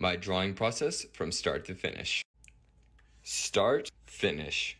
my drawing process from start to finish. Start, finish.